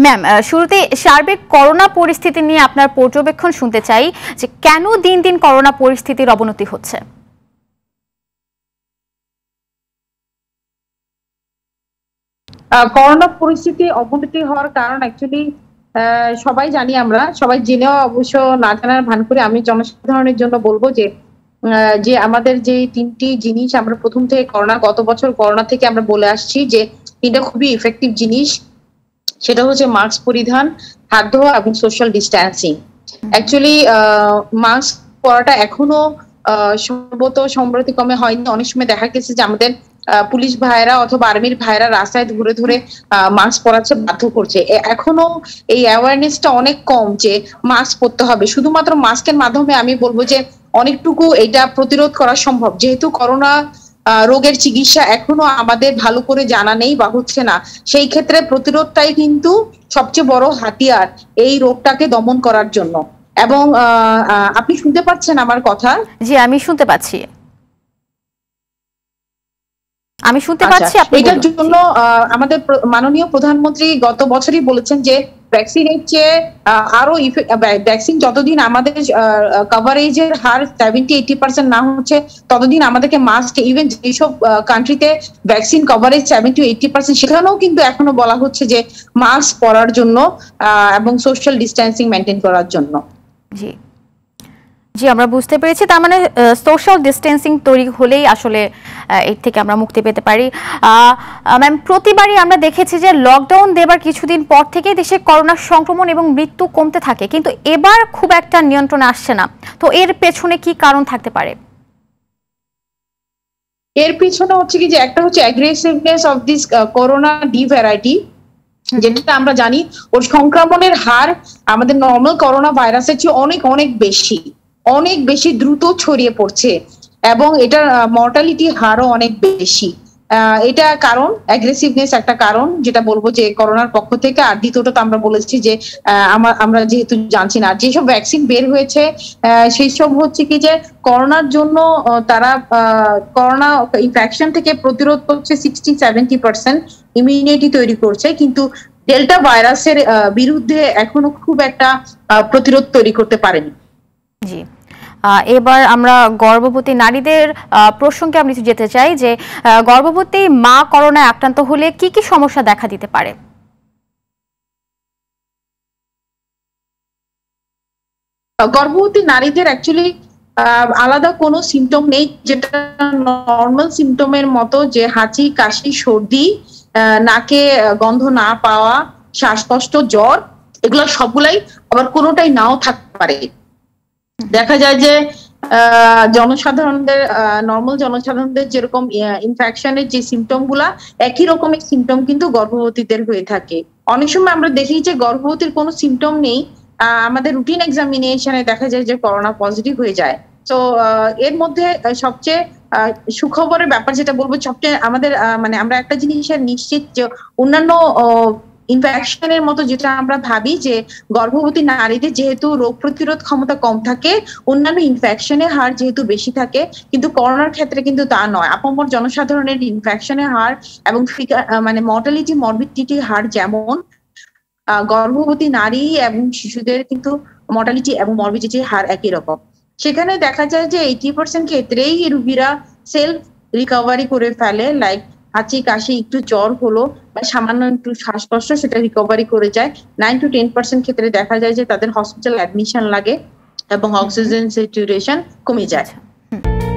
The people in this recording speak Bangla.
मैम शुरूते सार्बिक करोना परिस्थिति निये आपनार पर्यवेक्षण सुनते चाई जे केनो दिन दिन करोना परिस्थितिर अवनति होच्छे। करोना परिस्थिति अवनति होवार कारण एक्चुअली सबाई जानी आमरा सबाई जेने अवश्य ना जानार भान करे आमी जनसाधारणेर जोन्नो बोलबो जे जे आमादेर जे तीनटी जिनिस आमरा प्रथम थेके करोना गत बछर करोना थेके आमरा बोले आसछि जे तीनटा खुबই इफेक्टिव जिनिस সেটা হচ্ছে মাস্ক পরিধান, হাত ধোয়া এবং সোশ্যাল ডিস্ট্যান্সিং। অ্যাকচুয়ালি মাস্ক পরাটা এখনো সম্ভবত সম্প্রতি কমে হয়নি। অনেক সময় দেখা গেছে যে আমাদের পুলিশ ভাইরা অথবা আর্মির ভাইরা রাস্তায় ঘুরে ঘুরে মাস্ক পরাতে বাধ্য করছে। এখনো এই অ্যাওয়ারনেসটা অনেক কম যে মাস্ক পরতে হবে। শুধুমাত্র মাস্কের মাধ্যমে আমি বলবো যে অনেকটুকু এটা প্রতিরোধ করা সম্ভব। যেহেতু করোনা রোগের চিকিৎসা এখনো আমাদের ভালো করে জানা নেই বা হচ্ছে না, সেই ক্ষেত্রে প্রতিরোধটাই কিন্তু সবচেয়ে বড় হাতিয়ার এই রোগটাকে দমন করার জন্য। এবং আপনি শুনতে পাচ্ছেন আমার কথা? জি আমি শুনতে পাচ্ছি, আমি শুনতে পাচ্ছি। এটার জন্য আমাদের মাননীয় প্রধানমন্ত্রী গত বছরই বলেছেন যে ভ্যাকসিনের চেয়ে আরো ভ্যাকসিন যতদিন আমাদের কভারেজের হার 70-80% না হচ্ছে ততদিন আমাদেরকে মাস্ক, ইভেন যেসব কান্ট্রিতে ভ্যাকসিন কভারেজ 70-80% সেখানেও কিন্তু এখনো বলা হচ্ছে যে মাস্ক পরার জন্য এবং সোশ্যাল ডিস্টেন্সিং মেনটেন করার জন্য। জি জি আমরা বুঝতে পেরেছি। তার মানে সোশ্যাল ডিস্টেন্সিং তৈরি হলেই আসলে এর থেকে আমরা মুক্তি পেতে পারি। ম্যাম প্রতিবারই আমরা দেখেছি যে লকডাউন দেবার কিছুদিন পর থেকে দেশে করোনা সংক্রমণ এবং মৃত্যু কমতে থাকে, কিন্তু এবার খুব একটা নিয়ন্ত্রণে আসছে না। তো এর পেছনে কি কারণ থাকতে পারে? এর পেছনে হচ্ছে কি যে একটা হচ্ছে aggressiveness of this corona the variety, যেটা আমরা জানি ওর সংক্রমণের হার আমাদের নর্মাল করোনা ভাইরাসের চেয়ে অনেক অনেক বেশি, অনেক বেশি দ্রুত ছড়িয়ে পড়ছে এবং এটার মর্টালিটি হারও অনেক বেশি। এটা কারণ অ্যাগ্রেসিভনেস একটা কারণ যেটা বলবো যে করোনার পক্ষ থেকে। আর দ্বিতীয়টা তো আমরা বলেছি যে আমরা যেহেতু জানছি না, যেসব ভ্যাকসিন বের হয়েছে সেই সব হচ্ছে কি যে করোনার জন্য তারা করোনা ইনফেকশন থেকে প্রতিরোধ করছে 60-70% ইমিউনিটি তৈরি করছে, কিন্তু ডেল্টা ভাইরাসের বিরুদ্ধে এখনো খুব একটা প্রতিরোধ তৈরি করতে পারেনি। জি এবার আমরা গর্ভবতী নারীদের প্রসঙ্গে আমি কিছু যেতে চাই যে গর্ভবতী মা করোনায় আক্রান্ত হলে কি কি সমস্যা দেখা দিতে পারে? গর্ভবতী নারীদের অ্যাকচুয়ালি আলাদা কোনো সিমটম নেই, যেটা নর্মাল সিমটমের মতো যে হাঁচি, কাশি, সর্দি, নাকে গন্ধ না পাওয়া, শ্বাসকষ্ট, জ্বর, এগুলো সবগুলাই আবার কোনোটাই নাও থাকতে পারে। দেখা যায় যে জনসাধারণদের নর্মাল জনসাধারণদের যেরকম ইনফেকশনের যে সিমটম গুলা একই রকমের সিমটম কিন্তু গর্ভবতীদের হয়ে থাকে। অনেক সময় আমরা দেখি যে গর্ভবতীর কোনো সিমটম নেই, আমাদের রুটিন এক্সামিনেশনে দেখা যায় যে করোনা পজিটিভ হয়ে যায়। তো এর মধ্যে সবচেয়ে সুখবরের ব্যাপার যেটা বলবো, সবচেয়ে আমাদের মানে আমরা একটা জিনিস নিশ্চিত যে অন্যান্য ইনফেকশনের মতো যেটা আমরা ভাবি যে গর্ভবতী নারীদের যেহেতু রোগ প্রতিরোধ ক্ষমতা কম থাকে, অন্যান্য ইনফেকশনের হার যেহেতু বেশি থাকে, কিন্তু করোনার ক্ষেত্রে কিন্তু তা নয়। আপামর জনসাধারণের ইনফেকশনের হার এবং মানে মর্টালিটি মরবিডিটির হার যেমন, গর্ভবতী নারী এবং শিশুদের কিন্তু মর্টালিটি এবং মরবিডিটির হার একই রকম। সেখানে দেখা যায় যে 80% ক্ষেত্রেই রোগীরা সেলফ রিকভারি করে ফেলে, লাইক হাঁচি, কাশি, একটু জ্বর হলো বা সামান্য একটু শ্বাসকষ্ট সেটা রিকভারি করে যায়। 9-10% ক্ষেত্রে দেখা যায় যে তাদের হসপিটাল অ্যাডমিশন লাগে এবং অক্সিজেন স্যাচুরেশন কমে যায়।